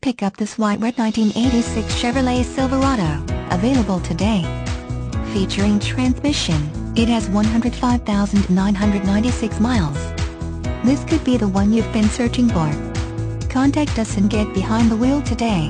Pick up this white-red 1986 Chevrolet Silverado, available today. Featuring transmission, it has 105,996 miles. This could be the one you've been searching for. Contact us and get behind the wheel today.